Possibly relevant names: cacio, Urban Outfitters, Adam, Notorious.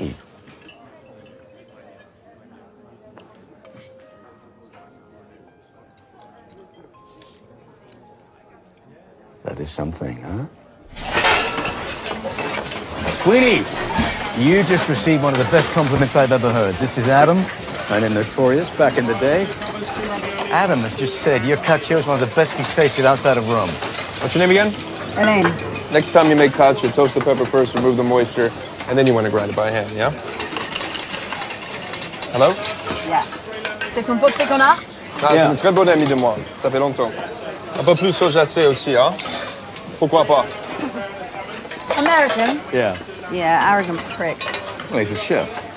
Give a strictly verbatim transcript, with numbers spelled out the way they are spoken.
eat. That is something, huh? Sweetie, you just received one of the best compliments I've ever heard. This is Adam, and in Notorious back in the day. Adam has just said your cacio is one of the best he's tasted outside of Rome. What's your name again? Elaine. Next time you make cacio, toast the pepper first, remove the moisture, and then you want to grind it by hand, yeah? Hello? Yeah. C'est ton pote qu'on a? Ah, yeah. C'est un très bon ami de moi. Ça fait longtemps. Un peu plus sojacé aussi, hein? Pourquoi pas? American? Yeah. Yeah, arrogant prick. Well, he's a chef.